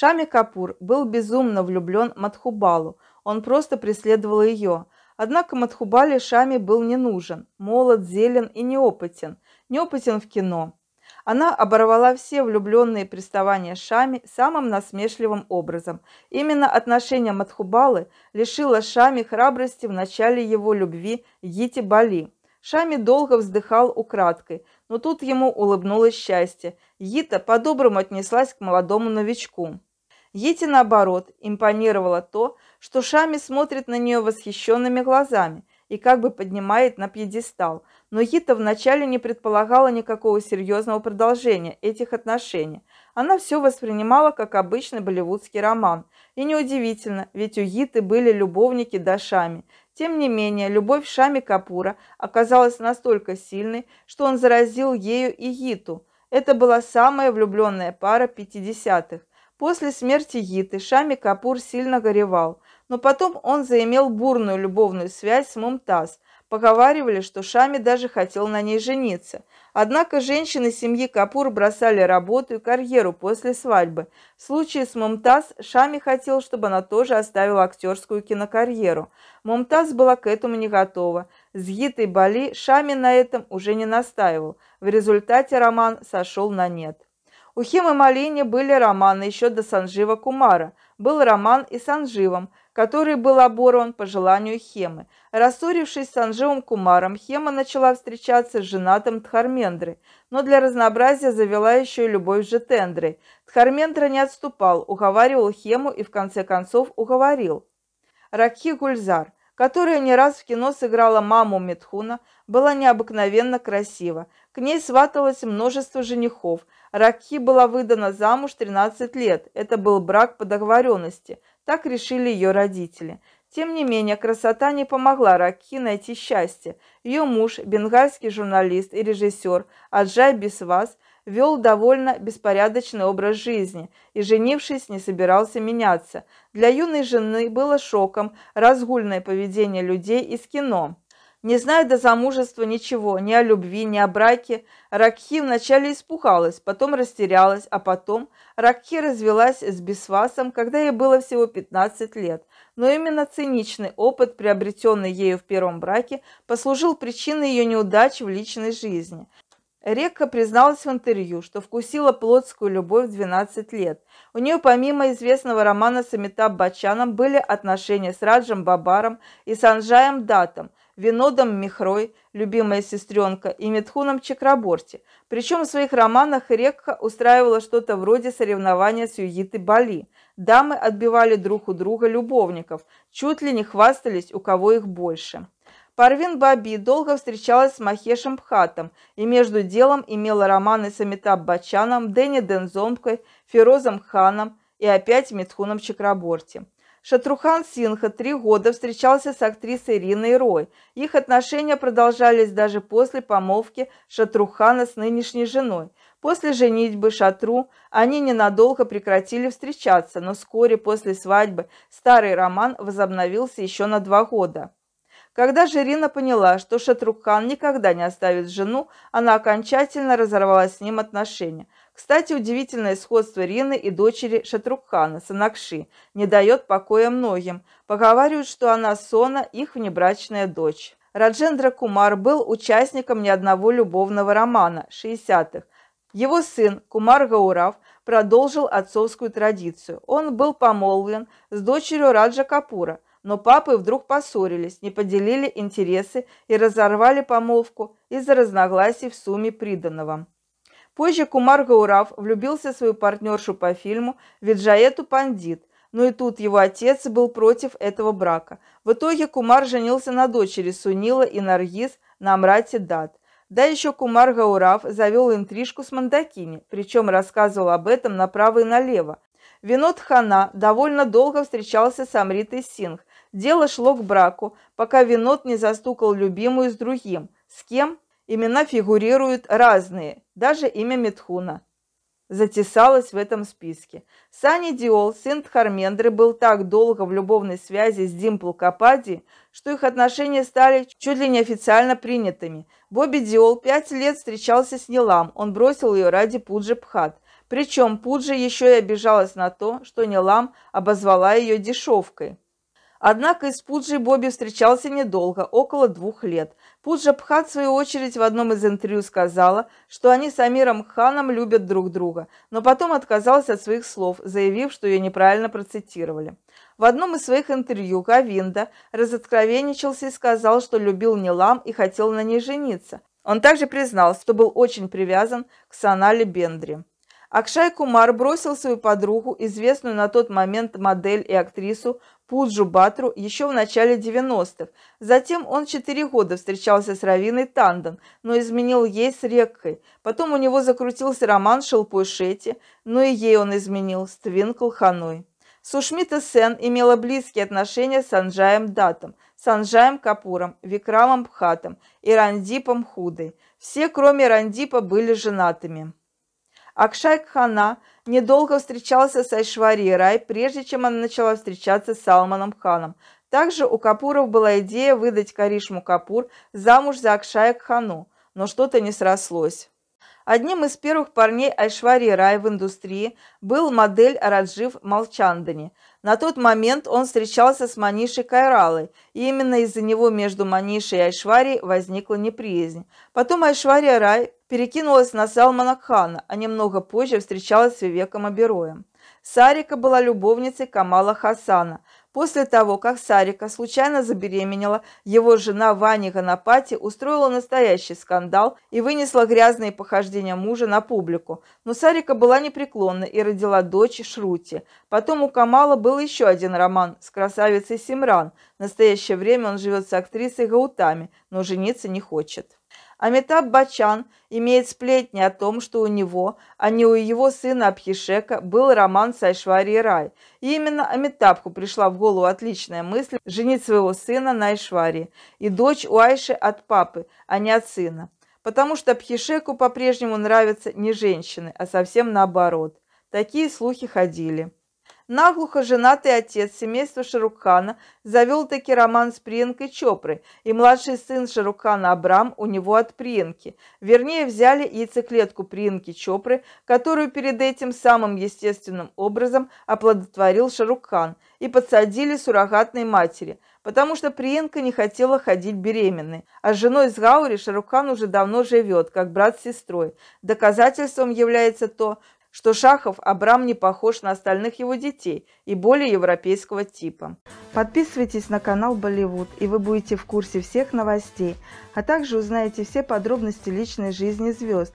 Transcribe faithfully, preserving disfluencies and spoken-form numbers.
Шамми Капур был безумно влюблен в Мадхубалу, он просто преследовал ее. Однако Мадхубале Шами был не нужен, молод, зелен и неопытен, неопытен в кино. Она оборвала все влюбленные приставания Шами самым насмешливым образом. Именно отношение Мадхубалы лишило Шами храбрости в начале его любви Йите Бали. Шами долго вздыхал украдкой, но тут ему улыбнулось счастье. Йита по-доброму отнеслась к молодому новичку. Йите, наоборот, импонировало то, что Шами смотрит на нее восхищенными глазами и как бы поднимает на пьедестал, но Йита вначале не предполагала никакого серьезного продолжения этих отношений. Она все воспринимала как обычный болливудский роман. И неудивительно, ведь у Йиты были любовники до Шами. Тем не менее, любовь Шамми Капура оказалась настолько сильной, что он заразил ею и Йиту. Это была самая влюбленная пара пятидесятых. После смерти Йиты Шамми Капур сильно горевал, но потом он заимел бурную любовную связь с Мумтаз. Поговаривали, что Шами даже хотел на ней жениться. Однако женщины семьи Капур бросали работу и карьеру после свадьбы. В случае с Мумтаз Шами хотел, чтобы она тоже оставила актерскую кинокарьеру. Мумтаз была к этому не готова. С Йитой Бали Шами на этом уже не настаивал. В результате роман сошел на нет. У Хемы Малини были романы еще до Санжива Кумара. Был роман и с Санживом, который был оборван по желанию Хемы. Рассорившись с Санживом Кумаром, Хема начала встречаться с женатым Дхармендрой, но для разнообразия завела еще и любовь с Жетендрой. Дхармендра не отступал, уговаривал Хему и в конце концов уговорил. Ракхи Гульзар, которая не раз в кино сыграла маму Митхуна, была необыкновенно красива. К ней сваталось множество женихов. Ракхи была выдана замуж тринадцать лет. Это был брак по договоренности. Так решили ее родители. Тем не менее, красота не помогла Ракхи найти счастье. Ее муж, бенгальский журналист и режиссер Аджай Бисвас, вел довольно беспорядочный образ жизни и, женившись, не собирался меняться. Для юной жены было шоком разгульное поведение людей из кино. Не зная до замужества ничего, ни о любви, ни о браке, Ракхи вначале испугалась, потом растерялась, а потом Ракхи развелась с Бисвасом, когда ей было всего пятнадцать лет. Но именно циничный опыт, приобретенный ею в первом браке, послужил причиной ее неудач в личной жизни. Рекха призналась в интервью, что вкусила плотскую любовь в двенадцать лет. У нее помимо известного романа с Амитабх Баччаном были отношения с Раджем Бабаром и Санджаем Датом, Винодом Мехрой, любимая сестренка, и Митхуном Чакраборти. Причем в своих романах Рекха устраивала что-то вроде соревнования с Йитой Бали. Дамы отбивали друг у друга любовников, чуть ли не хвастались, у кого их больше. Парвин Баби долго встречалась с Махешем Бхаттом и между делом имела романы с Амитабх Баччаном, Денни Дензомкой, Ферозом Ханом и опять Митхуном Чакраборти. Шатрухан Синха три года встречался с актрисой Риной Рой. Их отношения продолжались даже после помолвки Шатрухана с нынешней женой. После женитьбы Шатру они ненадолго прекратили встречаться, но вскоре после свадьбы старый роман возобновился еще на два года. Когда же Рина поняла, что Шатрухан никогда не оставит жену, она окончательно разорвала с ним отношения. Кстати, удивительное сходство Рины и дочери Шатрукхана, Санакши, не дает покоя многим. Поговаривают, что она Сона, их внебрачная дочь. Раджендра Кумар был участником ни одного любовного романа шестидесятых. Его сын Кумар Гаурав продолжил отцовскую традицию. Он был помолвлен с дочерью Раджа Капура. Но папы вдруг поссорились, не поделили интересы и разорвали помолвку из-за разногласий в сумме приданого. Позже Кумар Гаурав влюбился в свою партнершу по фильму Виджаету Пандит, но и тут его отец был против этого брака. В итоге Кумар женился на дочери Сунила и Наргиз на Амрате Дат. Да еще Кумар Гаурав завел интрижку с Мандакини, причем рассказывал об этом направо и налево. Винод Хана довольно долго встречался с Амритой Сингх. Дело шло к браку, пока Винод не застукал любимую с другим. С кем? Имена фигурируют разные, даже имя Митхуна затесалось в этом списке. Санни Деол, сын Дхармендры, был так долго в любовной связи с Димпл Капади, что их отношения стали чуть ли не официально принятыми. Бобби Деол пять лет встречался с Нилам, он бросил ее ради Пуджи Бхатт. Причем Пуджа еще и обижалась на то, что Нилам обозвала ее дешевкой. Однако из Пуджи Бобби встречался недолго, около двух лет. Пуджа Бхатт, в свою очередь, в одном из интервью сказала, что они с Амиром Ханом любят друг друга, но потом отказалась от своих слов, заявив, что ее неправильно процитировали. В одном из своих интервью Говинда разоткровенничался и сказал, что любил Нилам и хотел на ней жениться. Он также признал, что был очень привязан к Сонали Бендри. Акшай Кумар бросил свою подругу, известную на тот момент модель и актрису Пуджу Батру, еще в начале девяностых. Затем он четыре года встречался с Равиной Тандан, но изменил ей с Рекхой. Потом у него закрутился роман с Шилпой Шетти, но и ей он изменил с Твинкл Ханой. Сушмита Сен имела близкие отношения с Санджаем Датом, Санджаем Капуром, Викрамом Бхатом и Рандипом Худой. Все, кроме Рандипа, были женатыми. Акшай Кхана недолго встречался с Айшварьей Рай, прежде чем она начала встречаться с Салманом Ханом. Также у Капуров была идея выдать Каришму Капур замуж за Акшая Кхану, но что-то не срослось. Одним из первых парней Айшварьи Рай в индустрии был модель Раджив Малчандани. На тот момент он встречался с Манишей Кайралой, и именно из-за него между Манишей и Айшварьей возникла неприязнь. Потом Айшварья Рай перекинулась на Салмана Хана, а немного позже встречалась с Вивеком Обероем. Сарика была любовницей Камала Хаасана. После того, как Сарика случайно забеременела, его жена Вани Ганапати устроила настоящий скандал и вынесла грязные похождения мужа на публику. Но Сарика была непреклонна и родила дочь Шрути. Потом у Камала был еще один роман с красавицей Симран. В настоящее время он живет с актрисой Гаутами, но жениться не хочет. Амитабх Баччан имеет сплетни о том, что у него, а не у его сына Абхишека, был роман с Айшварьей Рай. И именно Амитабху пришла в голову отличная мысль женить своего сына на Айшварье. И дочь у Айши от папы, а не от сына. Потому что Абхишеку по-прежнему нравятся не женщины, а совсем наоборот. Такие слухи ходили. Наглухо женатый отец семейства Шарукхана завел-таки роман с Приянкой Чопрой, и младший сын Шарукхана Абрам у него от Приянки. Вернее, взяли яйцеклетку Приянки Чопры, которую перед этим самым естественным образом оплодотворил Шарукхан, и подсадили суррогатной матери, потому что Приянка не хотела ходить беременной. А с женой с Гаури Шарукхан уже давно живет, как брат с сестрой. Доказательством является то, что Шахов Абрам не похож на остальных его детей и более европейского типа. Подписывайтесь на канал Болливуд, и вы будете в курсе всех новостей, а также узнаете все подробности личной жизни звезд.